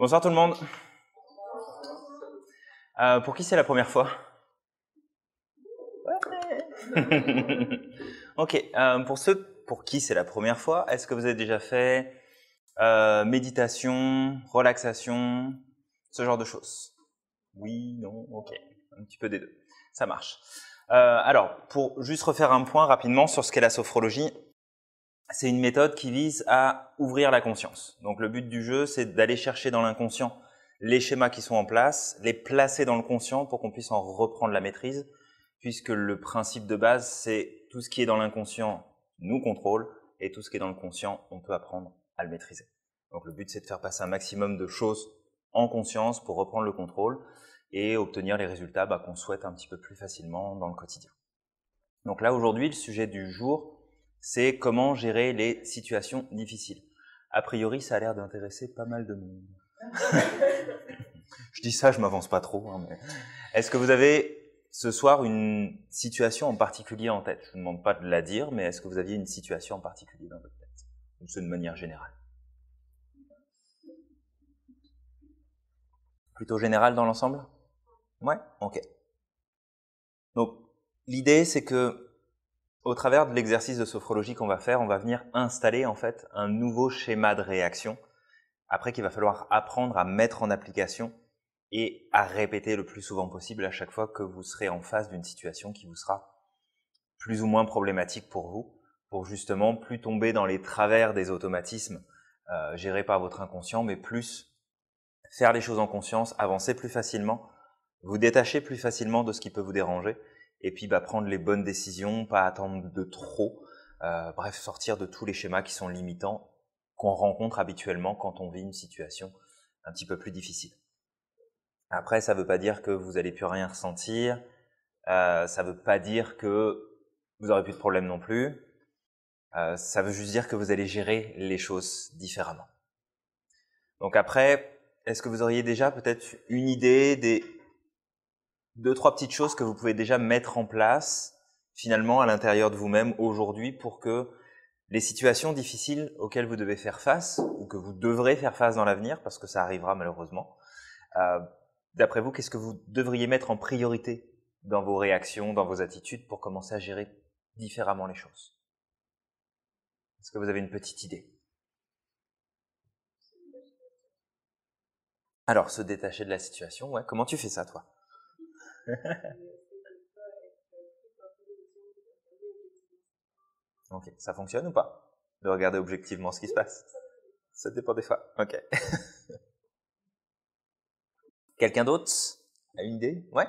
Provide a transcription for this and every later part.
Bonsoir tout le monde. Pour qui c'est la première fois? Ouais. Ok, pour ceux pour qui c'est la première fois, est-ce que vous avez déjà fait méditation, relaxation, ce genre de choses? Oui, non, ok, un petit peu des deux, ça marche. Alors, pour juste refaire un point rapidement sur ce qu'est la sophrologie, c'est une méthode qui vise à ouvrir la conscience. Donc le but du jeu, c'est d'aller chercher dans l'inconscient les schémas qui sont en place, les placer dans le conscient pour qu'on puisse en reprendre la maîtrise, puisque le principe de base, c'est tout ce qui est dans l'inconscient nous contrôle, et tout ce qui est dans le conscient, on peut apprendre à le maîtriser. Donc le but, c'est de faire passer un maximum de choses en conscience pour reprendre le contrôle et obtenir les résultats qu'on souhaite un petit peu plus facilement dans le quotidien. Donc là, aujourd'hui, le sujet du jour, c'est comment gérer les situations difficiles. A priori, ça a l'air d'intéresser pas mal de monde. Je dis ça, je m'avance pas trop. Mais... Est-ce que vous avez ce soir une situation en particulier en tête? Je vous demande pas de la dire, mais est-ce que vous aviez une situation en particulier dans votre tête? Ou c'est de manière générale? Plutôt générale dans l'ensemble? Ouais, ok. Donc, l'idée, c'est que, au travers de l'exercice de sophrologie qu'on va faire, on va venir installer, en fait, un nouveau schéma de réaction, après qu'il va falloir apprendre à mettre en application et à répéter le plus souvent possible à chaque fois que vous serez en face d'une situation qui vous sera plus ou moins problématique pour vous, pour justement plus tomber dans les travers des automatismes gérés par votre inconscient, mais plus faire les choses en conscience, avancer plus facilement, vous détacher plus facilement de ce qui peut vous déranger, et puis prendre les bonnes décisions, pas attendre de trop, bref, sortir de tous les schémas qui sont limitants qu'on rencontre habituellement quand on vit une situation un petit peu plus difficile. Après, ça ne veut pas dire que vous n'allez plus rien ressentir, ça ne veut pas dire que vous n'aurez plus de problème non plus, ça veut juste dire que vous allez gérer les choses différemment. Donc après, est-ce que vous auriez déjà peut-être une idée des 2-3 petites choses que vous pouvez déjà mettre en place finalement à l'intérieur de vous-même aujourd'hui pour que les situations difficiles auxquelles vous devez faire face ou que vous devrez faire face dans l'avenir, parce que ça arrivera malheureusement, d'après vous, qu'est-ce que vous devriez mettre en priorité dans vos réactions, dans vos attitudes pour commencer à gérer différemment les choses? Est-ce que vous avez une petite idée? Alors, se détacher de la situation, ouais. Comment tu fais ça, toi? Ok, ça fonctionne ou pas? De regarder objectivement ce qui se passe? Ça dépend des fois, ok. Quelqu'un d'autre a une idée? Ouais.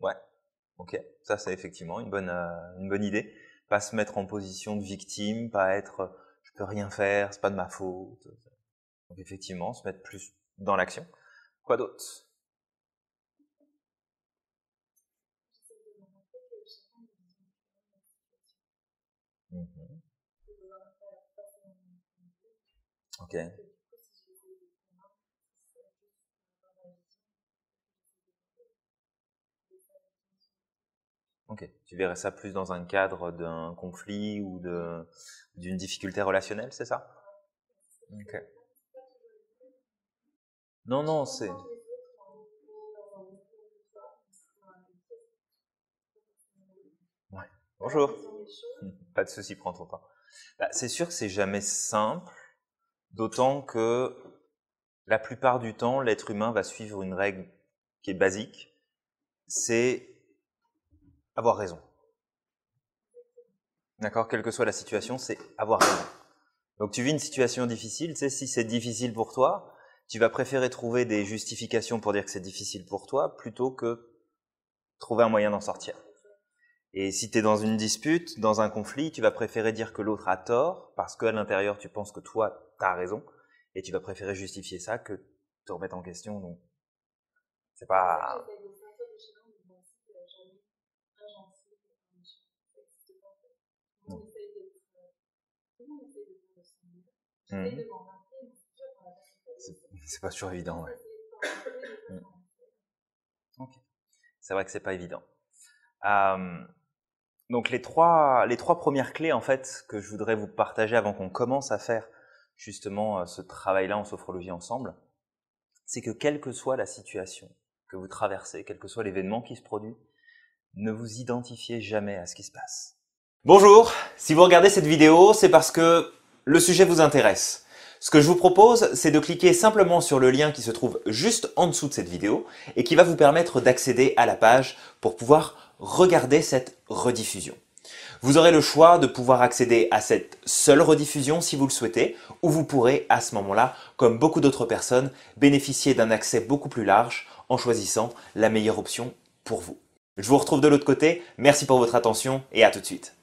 Ouais, ok. Ça, c'est effectivement une bonne idée. Pas se mettre en position de victime, pas être « je peux rien faire, c'est pas de ma faute ». Donc effectivement, se mettre plus dans l'action. Quoi d'autre? Ok. Ok. Tu verrais ça plus dans un cadre d'un conflit ou d'une difficulté relationnelle, c'est ça? Ok. Non, non, c'est... Ouais. Bonjour. Pas de souci, prends ton temps. C'est sûr que c'est jamais simple. D'autant que la plupart du temps, l'être humain va suivre une règle qui est basique, c'est avoir raison. D'accord? Quelle que soit la situation, c'est avoir raison. Donc tu vis une situation difficile, tu sais, si c'est difficile pour toi, tu vas préférer trouver des justifications pour dire que c'est difficile pour toi plutôt que trouver un moyen d'en sortir. Et si tu es dans une dispute, dans un conflit, tu vas préférer dire que l'autre a tort parce qu'à l'intérieur, tu penses que toi, t'as raison, et tu vas préférer justifier ça que te remettre en question. Donc, c'est pas... C'est pas toujours évident, ouais. Okay. C'est vrai que c'est pas évident. Donc les trois premières clés en fait que je voudrais vous partager avant qu'on commence à faire justement ce travail-là en sophrologie ensemble, c'est que quelle que soit la situation que vous traversez, quel que soit l'événement qui se produit, ne vous identifiez jamais à ce qui se passe. Bonjour, si vous regardez cette vidéo, c'est parce que le sujet vous intéresse. Ce que je vous propose, c'est de cliquer simplement sur le lien qui se trouve juste en dessous de cette vidéo et qui va vous permettre d'accéder à la page pour pouvoir regardez cette rediffusion. Vous aurez le choix de pouvoir accéder à cette seule rediffusion si vous le souhaitez, ou vous pourrez à ce moment-là, comme beaucoup d'autres personnes, bénéficier d'un accès beaucoup plus large en choisissant la meilleure option pour vous. Je vous retrouve de l'autre côté, merci pour votre attention et à tout de suite.